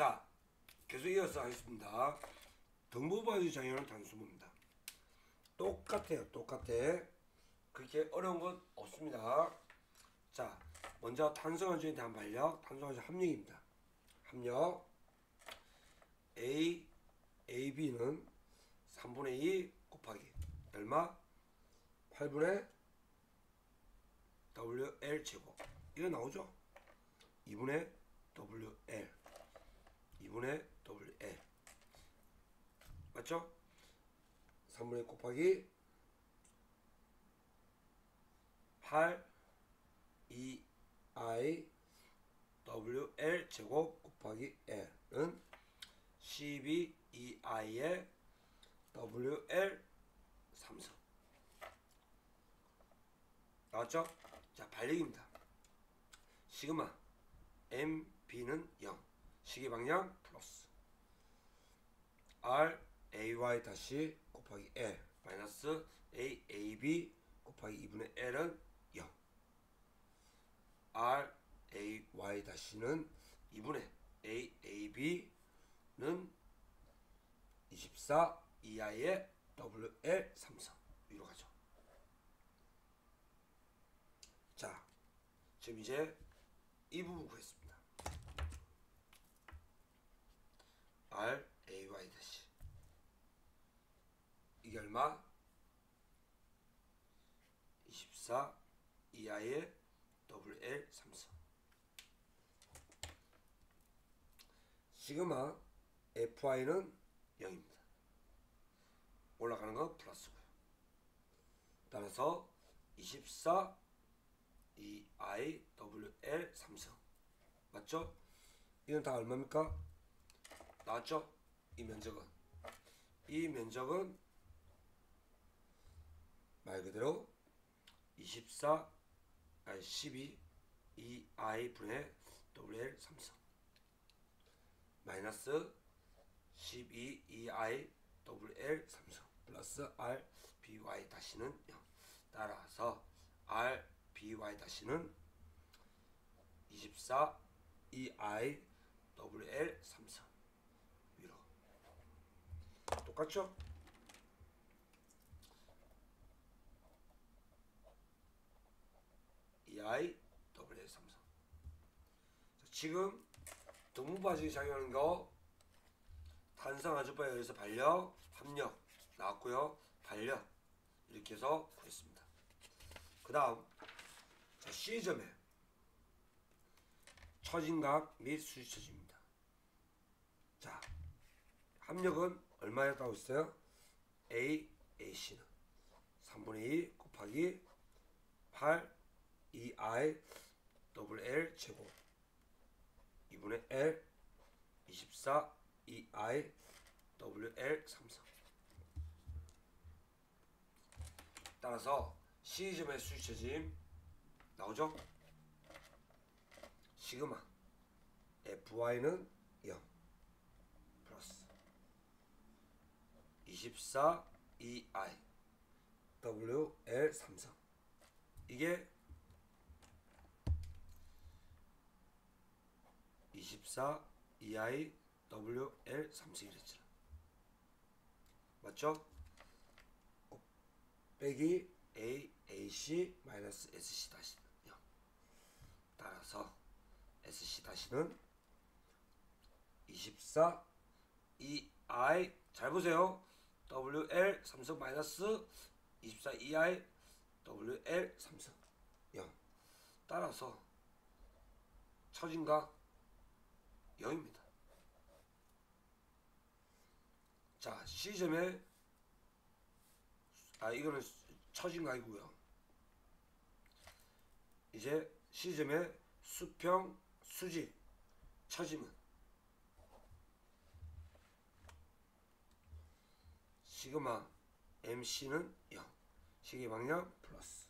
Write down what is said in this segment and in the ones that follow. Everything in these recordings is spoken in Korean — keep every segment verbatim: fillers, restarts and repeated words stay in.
자, 계속 이어서 하겠습니다. 등부바위 장애는 단수모입니다. 똑같아요. 똑같아. 그렇게 어려운 건 없습니다. 자, 먼저 탄성원주에 대한 반력. 탄성원주 합력입니다. 합력 A, 에이비는 삼분의 이 곱하기 얼마? 팔분의 더블유엘 제곱. 이거 나오죠? 이분의 더블유엘. 이분의 더블유엘. 맞죠? 삼분의 곱하기 팔, 이아이, 더블유엘 제곱 곱하기 L은 십이 이아이의 더블유엘 삼성. 나왔죠? 자, 반력입니다. 시그마 엠비는 영, 시계방향 플러스 R 에이와이 다시 곱하기 L 마이너스 A 에이비 곱하기 이분의 L은 영. R 에이와이 다시는 이분의 A 에이비는 이십사 이하의 더블유엘 삼성. 위로 가죠. 자, 지금 이제 이 부분 구했습니다. R 에이와이 다시 이게 얼마? 이십사 이하의 더블유엘 삼성. 시그마 에프와이는 영입니다. 올라가는 건 플러스고요. 따라서 이십사 이아이 더블유엘 삼성. 맞죠? 이건 다 얼마입니까? 나왔죠? 이 면적은 이 면적은 말 그대로 이십사 아니 십이 이아이 분의 더블유엘 삼성 마이너스 십이 이아이 더블유엘 삼성 플러스 R 비와이 다시는 영. 따라서 R 비와이 다시는 이십사 이아이 더블유엘 삼성. 위로 똑같죠? 이아이 더블유엘 삼성. 지금 등분바지기 작용하는 거 탄성 아주바에 의해서 반력, 합력 나왔고요. 반력 이렇게 해서 구했습니다. 그 다음 자, C점에 처진각 및 수지처짐입니다. 자, 합력은 얼마였다고 했어요? A, 에이씨는 삼분의 이 곱하기 팔, 이아이, 더블유엘 제곱 이분의 L, 이십사, 이아이, 더블유엘 삼성. 따라서 C점의 수지처짐 나오죠? 시그마 에프와이는 영 플러스 이십사 이아이 더블유엘 삼성. 이게 이십사 이아이 더블유엘 삼성이랬잖아. 맞죠? 빼기 A, 에이씨, 마이너스 에스씨 다시 영. 따라서 에스씨 다시는 이십사 이아이 잘 보세요. 더블유엘 삼성 마이너스 이십사 이아이 더블유엘 삼성 영. 따라서 처진각 영입니다. 자, C점에 아 이거는 처진각이고요. 이제 C점의 수평, 수직, 처짐은 시그마 엠씨는 영, 시계방향 플러스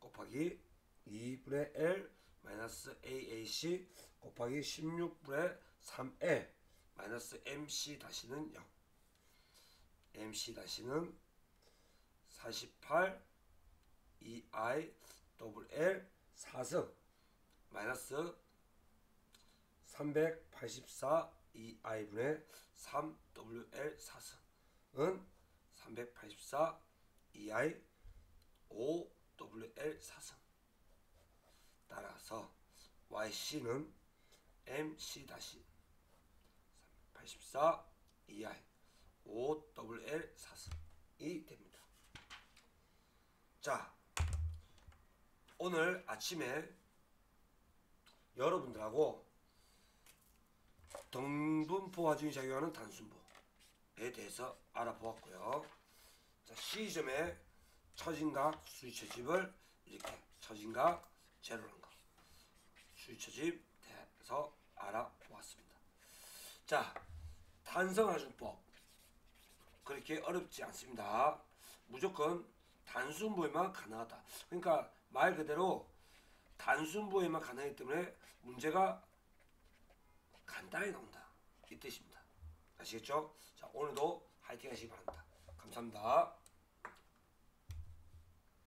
곱하기 이분의 L 마이너스 에이에이씨 곱하기 십육분의 삼엘 마이너스 엠씨 다시는 영. 엠씨 다시는 사십팔 이아이 더블유엘 사승 마이너스 삼백팔십사 이아이분의 삼 더블유엘 사승은 삼백팔십사 이아이 오 더블유엘 사승. 따라서 와이씨는 엠씨 삼백팔십사 이아이 오 더블유엘 사승이 됩니다. 자, 오늘 아침에 여러분들하고 등분포 하중이 작용하는 단순보에 대해서 알아보았고요. 자, C점의 처진각 수위처집을 이렇게 처진각 제로라는 거 수위처집에 대해서 알아보았습니다. 자, 탄성하중법 그렇게 어렵지 않습니다. 무조건 단순보에만 가능하다. 그러니까 말 그대로 단순보에만 가능하기 때문에 문제가 간단히 나온다 이 뜻입니다. 아시겠죠? 자, 오늘도 화이팅 하시기 바랍니다. 감사합니다.